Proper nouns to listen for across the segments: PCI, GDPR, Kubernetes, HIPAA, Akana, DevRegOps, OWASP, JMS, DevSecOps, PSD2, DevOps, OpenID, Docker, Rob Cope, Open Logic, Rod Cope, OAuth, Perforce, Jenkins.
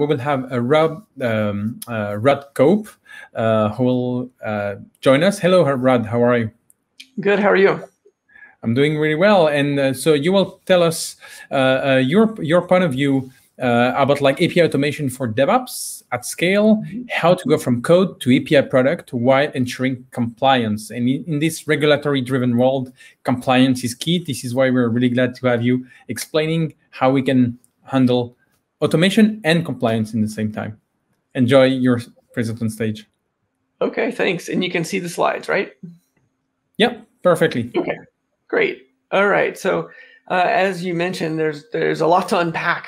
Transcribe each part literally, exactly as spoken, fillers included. we will have a Rad um, uh, Rad Cope uh, who will uh, join us. Hello, Rad. How are you? Good. How are you? I'm doing really well. And uh, so you will tell us uh, uh, your your point of view uh, about like A P I automation for DevOps at scale, how to go from code to A P I product while ensuring compliance. And in, in this regulatory-driven world, compliance is key. This is why we're really glad to have you explaining how we can handle automation and compliance in the same time. Enjoy your present on stage. Okay, thanks. And you can see the slides, right? Yep, perfectly. Okay, great. All right. So uh, as you mentioned, there's there's a lot to unpack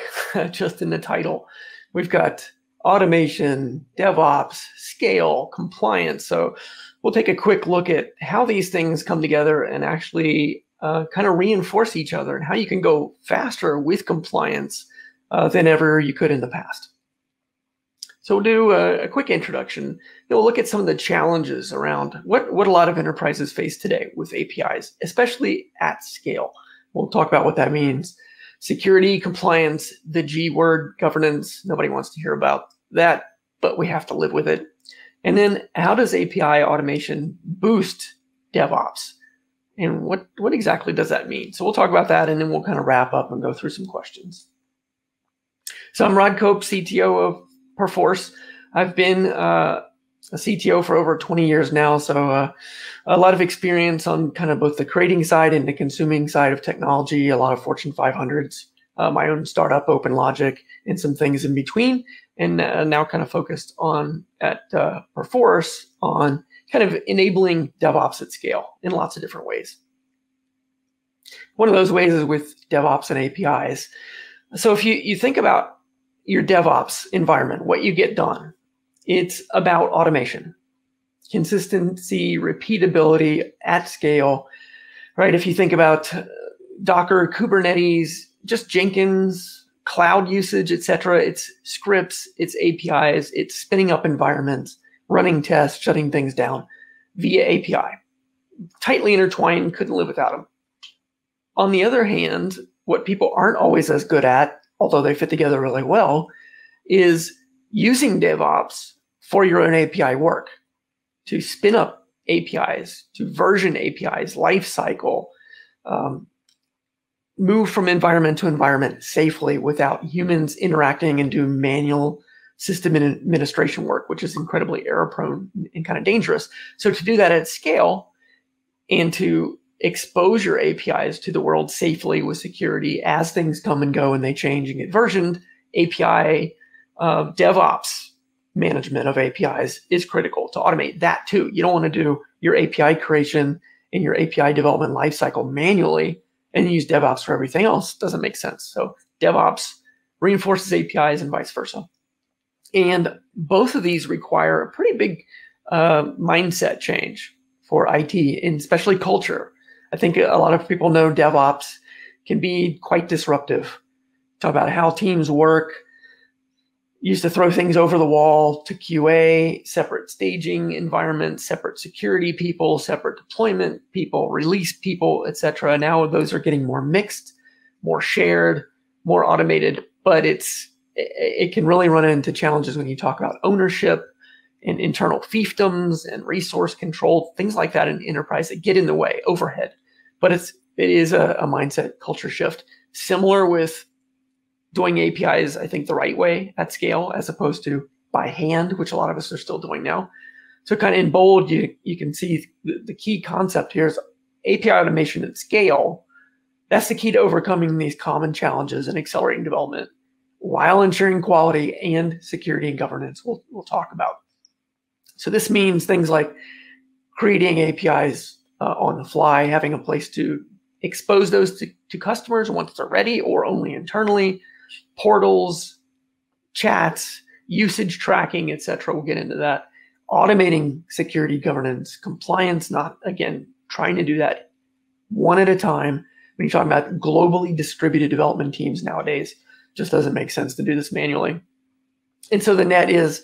just in the title. We've got automation, DevOps, scale, compliance. So we'll take a quick look at how these things come together and actually uh, kind of reinforce each other and how you can go faster with compliance Uh, than ever you could in the past. So we'll do a, a quick introduction. And we'll look at some of the challenges around what, what a lot of enterprises face today with A P Is, especially at scale. We'll talk about what that means. Security, compliance, the G word, governance. Nobody wants to hear about that, but we have to live with it. And then how does A P I automation boost DevOps? And what, what exactly does that mean? So we'll talk about that, and then we'll kind of wrap up and go through some questions. So I'm Rod Cope, C T O of Perforce. I've been uh, a C T O for over twenty years now, so uh, a lot of experience on kind of both the creating side and the consuming side of technology, a lot of Fortune five hundreds, uh, my own startup, Open Logic, and some things in between, and uh, now kind of focused on at uh, Perforce on kind of enabling DevOps at scale in lots of different ways. One of those ways is with DevOps and A P Is. So if you, you think about your DevOps environment, what you get done, it's about automation, consistency, repeatability at scale, right? If you think about Docker, Kubernetes, just Jenkins, cloud usage, et cetera, it's scripts, it's A P Is, it's spinning up environments, running tests, shutting things down via A P I. Tightly intertwined, couldn't live without them. On the other hand, what people aren't always as good at, although they fit together really well, is using DevOps for your own A P I work, to spin up A P Is, to version A P Is, lifecycle, um, move from environment to environment safely without humans interacting and doing manual system administration work, which is incredibly error-prone and kind of dangerous. So to do that at scale and to expose your A P Is to the world safely with security as things come and go and they change and get versioned, A P I uh, DevOps management of A P Is is critical to automate that too. You don't want to do your A P I creation and your A P I development lifecycle manually and use DevOps for everything else. Doesn't make sense. So DevOps reinforces A P Is and vice versa. And both of these require a pretty big uh, mindset change for I T and especially culture. I think a lot of people know DevOps can be quite disruptive. Talk about how teams work, used to throw things over the wall to Q A, separate staging environments, separate security people, separate deployment people, release people, et cetera. Now those are getting more mixed, more shared, more automated, but it's it can really run into challenges when you talk about ownership and internal fiefdoms and resource control, things like that in enterprise that get in the way, overhead. But it's, it is a, a mindset culture shift, similar with doing A P Is, I think, the right way at scale, as opposed to by hand, which a lot of us are still doing now. So kind of in bold, you, you can see the, the key concept here is A P I automation at scale. That's the key to overcoming these common challenges and accelerating development while ensuring quality and security and governance we'll, we'll talk about. So this means things like creating A P Is uh, on the fly, having a place to expose those to, to customers once they're ready or only internally, portals, chats, usage tracking, et cetera. We'll get into that. Automating security, governance, compliance, not, again, trying to do that one at a time. When you're talking about globally distributed development teams nowadays, just doesn't make sense to do this manually. And so the net is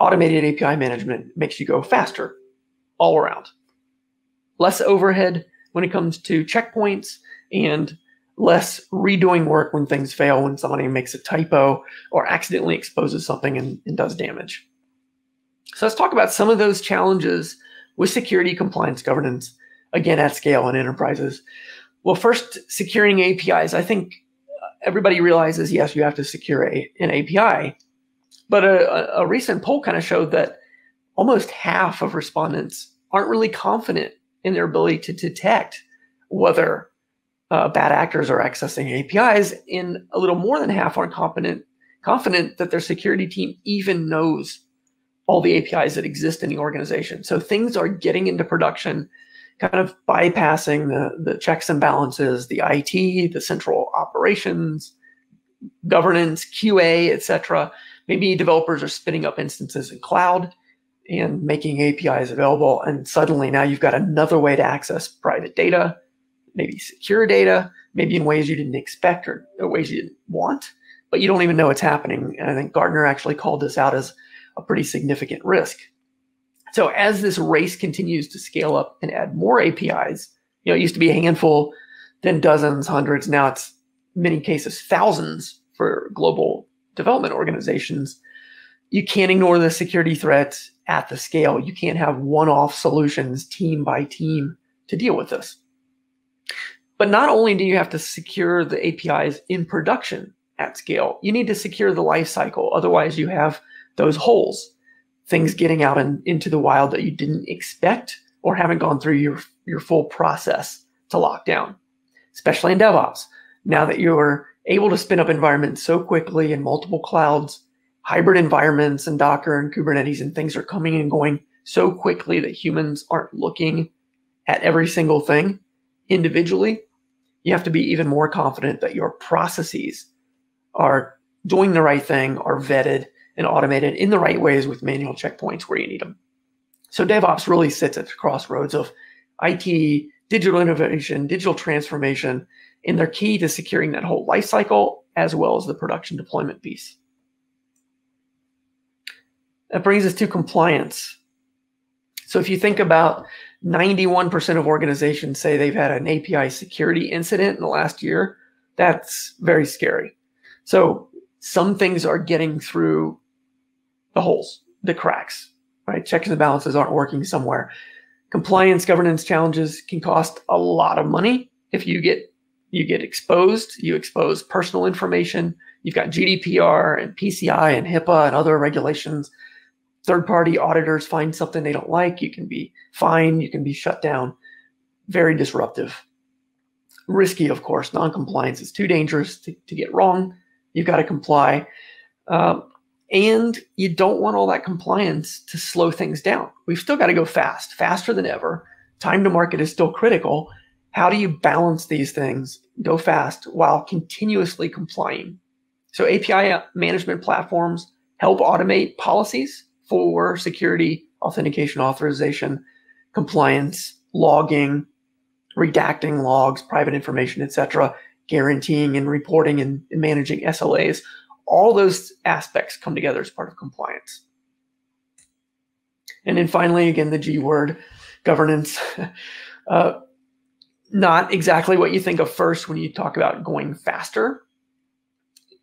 automated A P I management makes you go faster all around. Less overhead when it comes to checkpoints and less redoing work when things fail, when somebody makes a typo or accidentally exposes something and, and does damage. So let's talk about some of those challenges with security compliance governance, again, at scale in enterprises. Well, first, securing A P Is. I think everybody realizes, yes, you have to secure a, an A P I. But a, a recent poll kind of showed that almost half of respondents aren't really confident in their ability to detect whether uh, bad actors are accessing A P Is, and a little more than half aren't confident, confident that their security team even knows all the A P Is that exist in the organization. So things are getting into production, kind of bypassing the, the checks and balances, the I T, the central operations, governance, Q A, et cetera. Maybe developers are spinning up instances in cloud and making A P Is available, and suddenly now you've got another way to access private data, maybe secure data, maybe in ways you didn't expect or, or ways you didn't want, but you don't even know it's happening. And I think Gardner actually called this out as a pretty significant risk. So as this race continues to scale up and add more A P Is, you know, it used to be a handful, then dozens, hundreds, now it's in many cases thousands for global development organizations. You can't ignore the security threats at the scale. You can't have one-off solutions team by team to deal with this. But not only do you have to secure the A P Is in production at scale, you need to secure the lifecycle. Otherwise, you have those holes, things getting out in, into the wild that you didn't expect or haven't gone through your, your full process to lock down, especially in DevOps. Now that you're able to spin up environments so quickly in multiple clouds, hybrid environments and Docker and Kubernetes and things are coming and going so quickly that humans aren't looking at every single thing individually, you have to be even more confident that your processes are doing the right thing, are vetted and automated in the right ways with manual checkpoints where you need them. So DevOps really sits at the crossroads of I T, digital innovation, digital transformation, and they're key to securing that whole life cycle as well as the production deployment piece. That brings us to compliance. So if you think about ninety-one percent of organizations say they've had an A P I security incident in the last year, that's very scary. So some things are getting through the holes, the cracks, right? Checks and balances aren't working somewhere. Compliance governance challenges can cost a lot of money. If you get you get exposed, you expose personal information. You've got G D P R and P C I and HIPAA and other regulations. Third-party auditors find something they don't like. You can be fined. You can be shut down. Very disruptive. Risky, of course. Non-compliance is too dangerous to, to get wrong. You've got to comply. Um, and you don't want all that compliance to slow things down. We've still got to go fast, faster than ever. Time to market is still critical. How do you balance these things, go fast, while continuously complying? So A P I management platforms help automate policies for security, authentication, authorization, compliance, logging, redacting logs, private information, et cetera, guaranteeing and reporting and managing S L As, all those aspects come together as part of compliance. And then finally, again, the G word, governance. uh, not exactly what you think of first when you talk about going faster.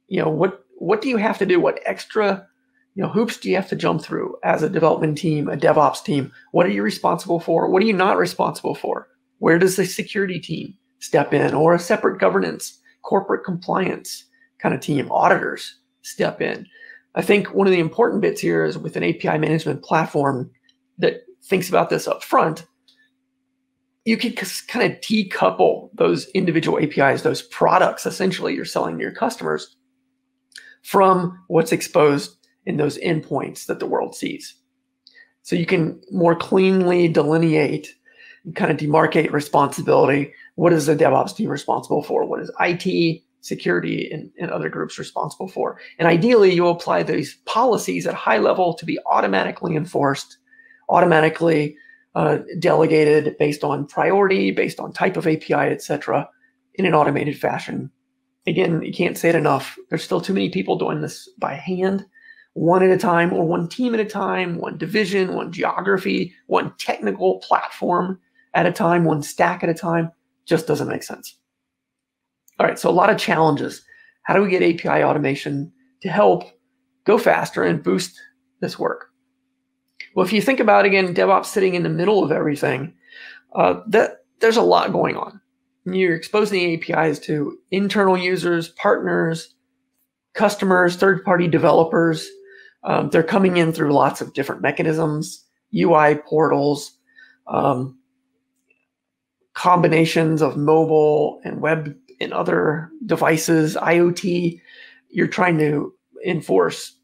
You know, what, what do you have to do? What extra you know, hoops do you have to jump through as a development team, a DevOps team? What are you responsible for? What are you not responsible for? Where does the security team step in, or a separate governance, corporate compliance kind of team, auditors step in? I think one of the important bits here is with an A P I management platform that thinks about this up front, you can kind of decouple those individual A P Is, those products essentially you're selling to your customers, from what's exposed in those endpoints that the world sees. So you can more cleanly delineate and kind of demarcate responsibility. What is the DevOps team responsible for? What is I T, security, and, and other groups responsible for? And ideally, you apply these policies at high level to be automatically enforced, automatically uh, delegated based on priority, based on type of A P I, et cetera, in an automated fashion. Again, you can't say it enough. There's still too many people doing this by hand, one at a time, or one team at a time, one division, one geography, one technical platform at a time, one stack at a time. Just doesn't make sense. All right, so a lot of challenges. How do we get A P I automation to help go faster and boost this work? Well, if you think about, again, DevOps sitting in the middle of everything, uh, that there's a lot going on. You're exposing the A P Is to internal users, partners, customers, third-party developers. Um, they're coming in through lots of different mechanisms, U I portals, um, combinations of mobile and web and other devices, I O T. You're trying to enforce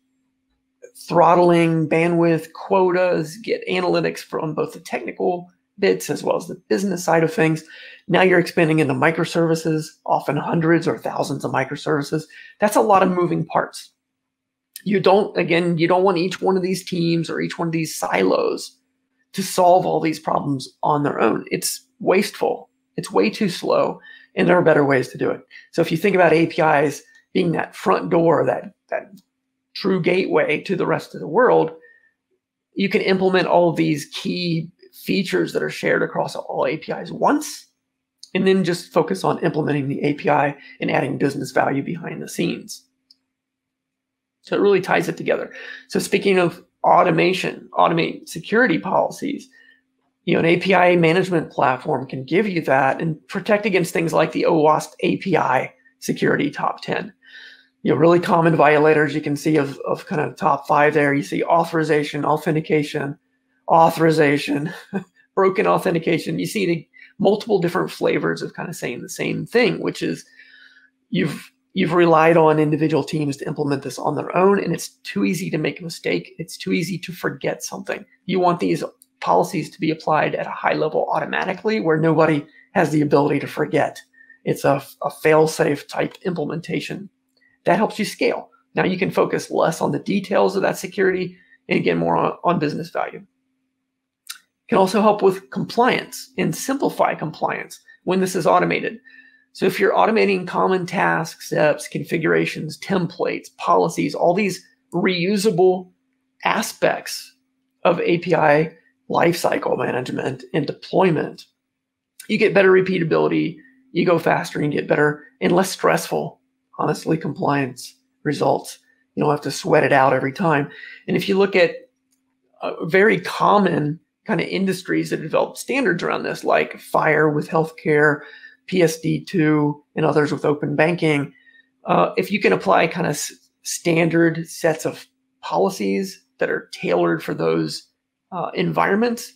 throttling, bandwidth, quotas, get analytics from both the technical bits as well as the business side of things. Now you're expanding into microservices, often hundreds or thousands of microservices. That's a lot of moving parts. You don't, again, you don't want each one of these teams or each one of these silos to solve all these problems on their own. It's wasteful. It's way too slow, and there are better ways to do it. So if you think about A P Is being that front door, that, that true gateway to the rest of the world, you can implement all of these key features that are shared across all A P Is once, and then just focus on implementing the A P I and adding business value behind the scenes. So it really ties it together. So speaking of automation, automate security policies, you know, an A P I management platform can give you that and protect against things like the OWASP A P I security top ten. You know, really common violators you can see of, of kind of top five there. You see authorization, authentication, authorization, broken authentication. You see the multiple different flavors of kind of saying the same thing, which is you've You've relied on individual teams to implement this on their own, and it's too easy to make a mistake. It's too easy to forget something. You want these policies to be applied at a high level automatically where nobody has the ability to forget. It's a, a fail-safe type implementation. That helps you scale. Now you can focus less on the details of that security and, again, more on, on business value. It can also help with compliance and simplify compliance when this is automated. So if you're automating common tasks, steps, configurations, templates, policies, all these reusable aspects of A P I lifecycle management and deployment, you get better repeatability, you go faster and get better and less stressful, honestly, compliance results. You don't have to sweat it out every time. And if you look at a very common kind of industries that develop standards around this, like fire with healthcare, P S D two, and others with open banking, uh, if you can apply kind of standard sets of policies that are tailored for those uh, environments,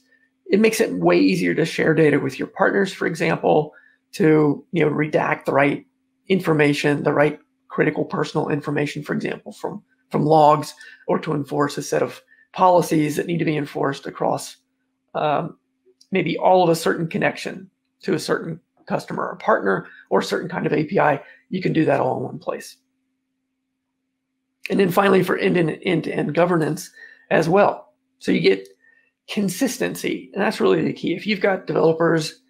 it makes it way easier to share data with your partners, for example, to you know redact the right information, the right critical personal information, for example, from, from logs, or to enforce a set of policies that need to be enforced across um, maybe all of a certain connection to a certain customer or partner or a certain kind of A P I. You can do that all in one place. And then finally, for end-to-end governance as well. So you get consistency, and that's really the key. If you've got developers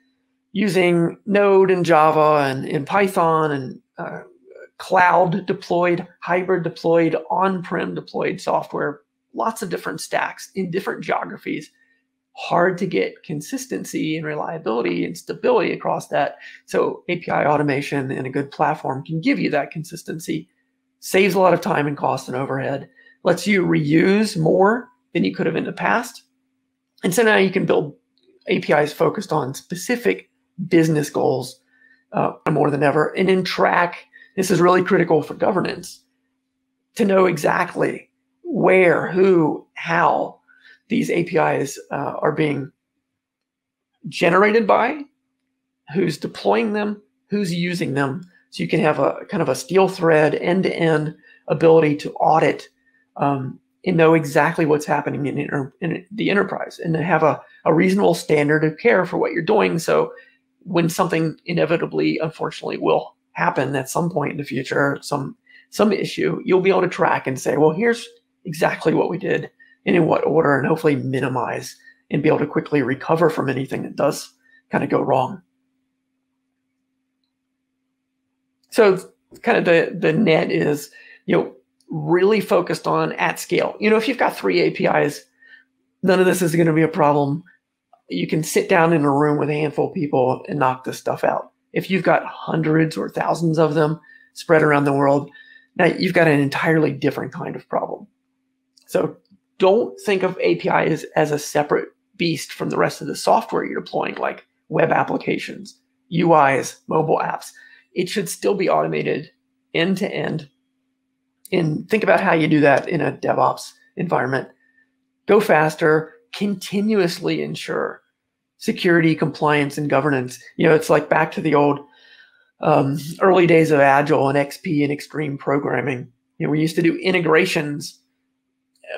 using Node and Java and, and Python and uh, cloud deployed, hybrid deployed, on-prem deployed software, lots of different stacks in different geographies, hard to get consistency and reliability and stability across that. So A P I automation and a good platform can give you that consistency, saves a lot of time and cost and overhead, lets you reuse more than you could have in the past. And so now you can build A P Is focused on specific business goals uh, more than ever. And in track, this is really critical for governance, to know exactly where, who, how these A P Is uh, are being generated by, who's deploying them, who's using them. So you can have a kind of a steel thread, end-to-end ability to audit um, and know exactly what's happening in, inter in the enterprise, and to have a, a reasonable standard of care for what you're doing. So when something inevitably, unfortunately, will happen at some point in the future, some, some issue, you'll be able to track and say, well, here's exactly what we did and in what order, and hopefully minimize and be able to quickly recover from anything that does kind of go wrong. So kind of the, the net is, you know, really focused on at scale. You know, if you've got three A P Is, none of this is going to be a problem. You can sit down in a room with a handful of people and knock this stuff out. If you've got hundreds or thousands of them spread around the world, now you've got an entirely different kind of problem. So don't think of A P Is as a separate beast from the rest of the software you're deploying, like web applications, U Is, mobile apps. It should still be automated end to end. And think about how you do that in a DevOps environment. Go faster, continuously ensure security, compliance, and governance. You know, it's like back to the old um, early days of Agile and X P and extreme programming. You know, we used to do integrations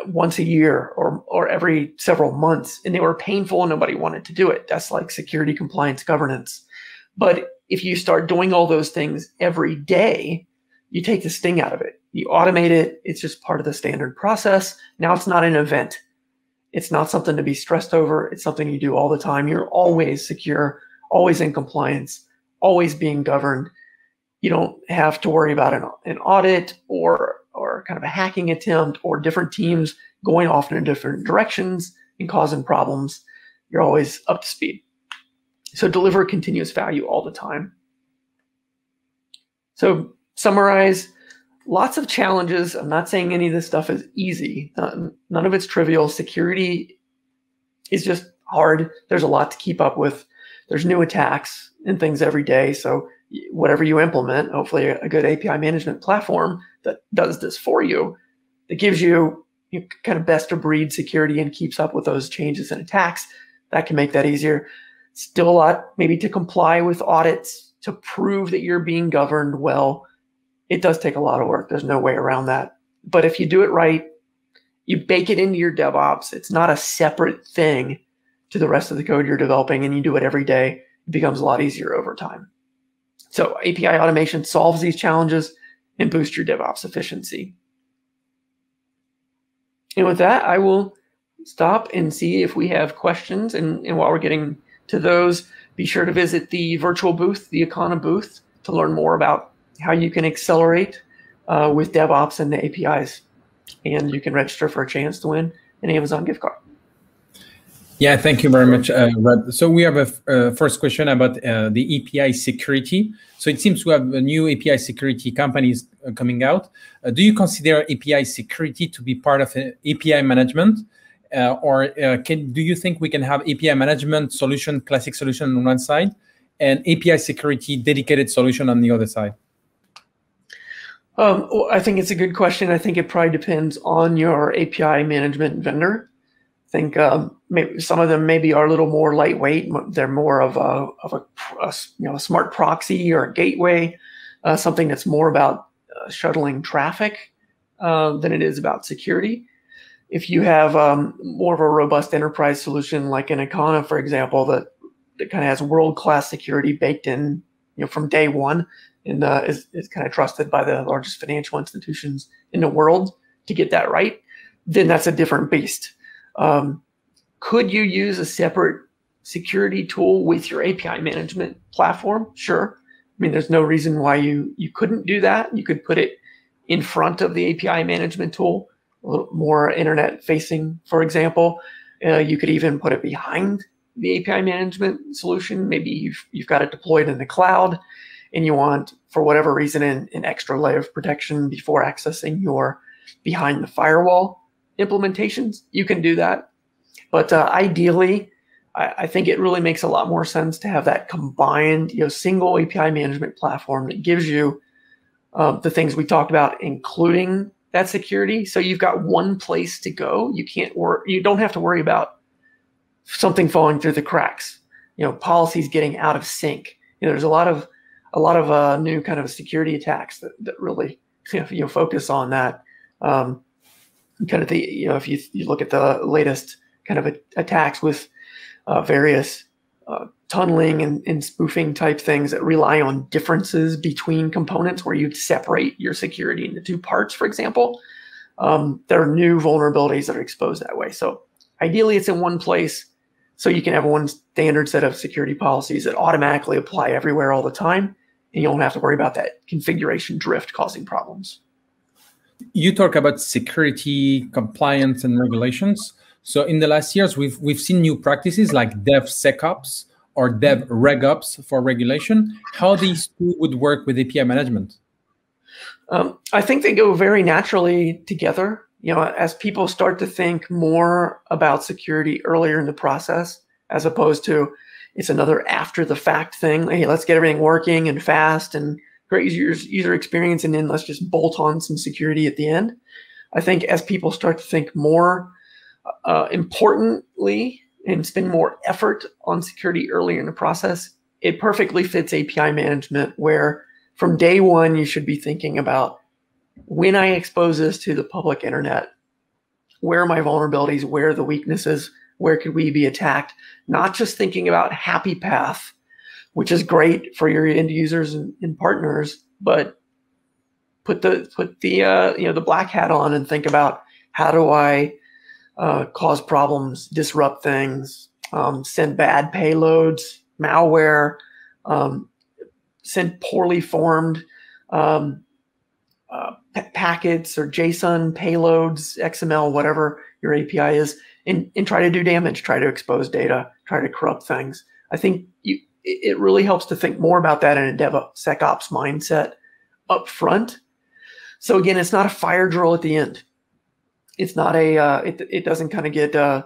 once a year or, or every several months, and they were painful and nobody wanted to do it. That's like security, compliance, governance. But if you start doing all those things every day, you take the sting out of it. You automate it. It's just part of the standard process. Now it's not an event. It's not something to be stressed over. It's something you do all the time. You're always secure, always in compliance, always being governed. You don't have to worry about an, an audit or, or kind of a hacking attempt or different teams going off in different directions and causing problems. You're always up to speed. So deliver continuous value all the time. So summarize, lots of challenges. I'm not saying any of this stuff is easy. None, none of it's trivial. Security is just hard. There's a lot to keep up with. There's new attacks and things every day. So whatever you implement, hopefully a good A P I management platform that does this for you, that gives you, you know, kind of best of breed security and keeps up with those changes and attacks, that can make that easier. Still a lot maybe to comply with audits, to prove that you're being governed well. It does take a lot of work. There's no way around that. But if you do it right, you bake it into your DevOps. It's not a separate thing to the rest of the code you're developing, and you do it every day. It becomes a lot easier over time. So A P I automation solves these challenges and boosts your DevOps efficiency. And with that, I will stop and see if we have questions. And, and while we're getting to those, be sure to visit the virtual booth, the Akana booth, to learn more about how you can accelerate uh, with DevOps and the A P Is. And you can register for a chance to win an Amazon gift card. Yeah, thank you very much, uh, Rob. So we have a f uh, first question about uh, the A P I security. So it seems we have a new A P I security companies uh, coming out. Uh, do you consider A P I security to be part of uh, A P I management? Uh, or uh, can, do you think we can have A P I management solution, classic solution on one side, and A P I security dedicated solution on the other side? Um, well, I think it's a good question. I think it probably depends on your A P I management vendor. I think um, maybe some of them maybe are a little more lightweight. They're more of a, of a, a you know, a smart proxy or a gateway, uh, something that's more about uh, shuttling traffic uh, than it is about security. If you have um, more of a robust enterprise solution like an Akana, for example, that, that kind of has world-class security baked in, you know, from day one, and uh, is, is kind of trusted by the largest financial institutions in the world to get that right, then that's a different beast. Um, could you use a separate security tool with your A P I management platform? Sure. I mean, there's no reason why you, you couldn't do that. You could put it in front of the A P I management tool, a little more internet-facing, for example. Uh, you could even put it behind the A P I management solution. Maybe you've, you've got it deployed in the cloud, and you want, for whatever reason, an, an extra layer of protection before accessing your behind the firewall implementations, you can do that. But uh, ideally, I, I think it really makes a lot more sense to have that combined, you know, single A P I management platform that gives you uh, the things we talked about, including that security. So you've got one place to go. You can't wor- you don't have to worry about something falling through the cracks. You know, policies getting out of sync. You know, there's a lot of A lot of uh, new kind of security attacks that, that really, you know, you focus on that. Um, kind of the, you know, if you, you look at the latest kind of a, attacks with uh, various uh, tunneling and, and spoofing type things that rely on differences between components where you separate your security into two parts, for example, um, there are new vulnerabilities that are exposed that way. So ideally it's in one place so you can have one standard set of security policies that automatically apply everywhere all the time. And you don't have to worry about that configuration drift causing problems. You talk about security, compliance, and regulations. So in the last years, we've we've seen new practices like DevSecOps or DevRegOps for regulation, how these two would work with A P I management? Um, I think they go very naturally together. You know, as people start to think more about security earlier in the process, as opposed to it's another after the fact thing. Hey, let's get everything working and fast and great user, user experience, and then let's just bolt on some security at the end. I think as people start to think more uh, importantly and spend more effort on security earlier in the process, it perfectly fits A P I management, where from day one, you should be thinking about, when I expose this to the public internet, where are my vulnerabilities? Where are the weaknesses? Where could we be attacked? Not just thinking about happy path, which is great for your end users and, and partners, but put the put the uh, you know the black hat on and think about, how do I uh, cause problems, disrupt things, um, send bad payloads, malware, um, send poorly formed um, uh, packets or JSON payloads, X M L, whatever your A P I is, and, and try to do damage, try to expose data, try to corrupt things. I think you, it really helps to think more about that in a DevSecOps mindset up front. So again, it's not a fire drill at the end. It's not a, uh, it, it doesn't kind of get uh,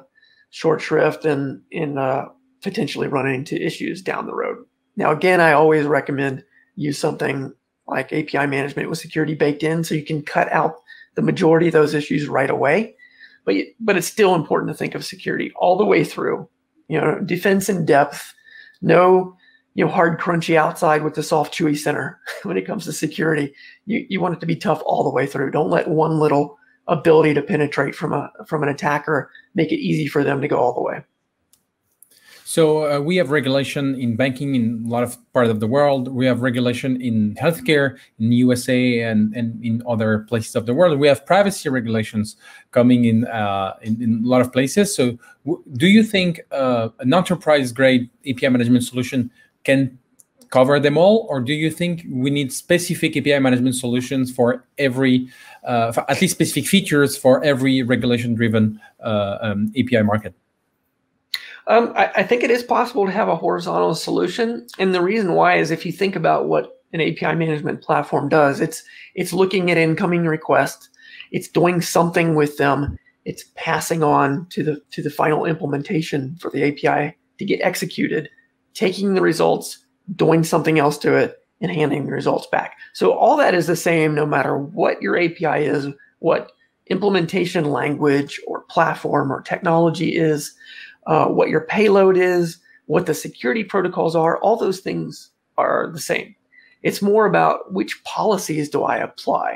short shrift and, and uh, potentially run into issues down the road. Now, again, I always recommend use something like A P I management with security baked in, so you can cut out the majority of those issues right away. But, you, but it's still important to think of security all the way through, you know, defense in depth, no you know, hard crunchy outside with the soft chewy center. When it comes to security, you, you want it to be tough all the way through. Don't let one little ability to penetrate from, a, from an attacker make it easy for them to go all the way. So uh, we have regulation in banking in a lot of parts of the world. We have regulation in healthcare in the U S A and, and in other places of the world. We have privacy regulations coming in uh, in, in a lot of places. So w do you think uh, an enterprise-grade A P I management solution can cover them all? Or do you think we need specific A P I management solutions for every, uh, for at least specific features for every regulation-driven uh, um, A P I market? Um, I, I think it is possible to have a horizontal solution. And the reason why is, if you think about what an A P I management platform does, it's it's looking at incoming requests, it's doing something with them, it's passing on to the to the final implementation for the A P I to get executed, taking the results, doing something else to it, and handing the results back. So all that is the same no matter what your A P I is, what implementation language or platform or technology is, Uh, what your payload is, what the security protocols are. All those things are the same. It's more about, which policies do I apply?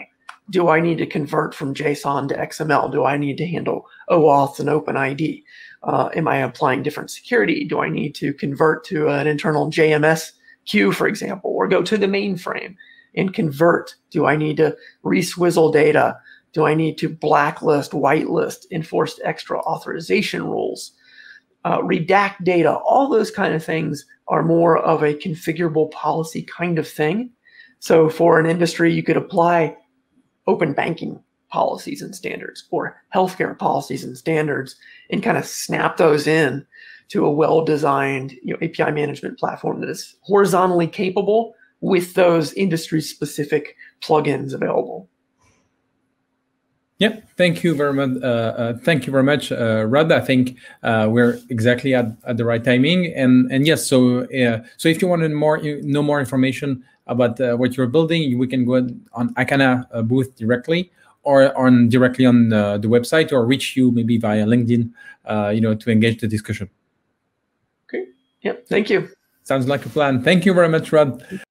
Do I need to convert from JSON to X M L? Do I need to handle OAuth and OpenID? Uh, am I applying different security? Do I need to convert to an internal J M S queue, for example, or go to the mainframe and convert? Do I need to re-swizzle data? Do I need to blacklist, whitelist, enforce extra authorization rules? Uh, redact data? All those kind of things are more of a configurable policy kind of thing. So for an industry, you could apply open banking policies and standards, or healthcare policies and standards, and kind of snap those in to a well-designed, you know, A P I management platform that is horizontally capable with those industry-specific plugins available. Yeah, thank you very much. Uh, uh, thank you very much, uh, Rod. I think uh, we're exactly at, at the right timing. And and yes, so uh, so if you wanted more, you know, more information about uh, what you're building, we can go on Akana uh, booth directly, or on directly on uh, the website, or reach you maybe via LinkedIn, uh, you know, to engage the discussion. Okay. Yep. Thank you. Sounds like a plan. Thank you very much, Rod.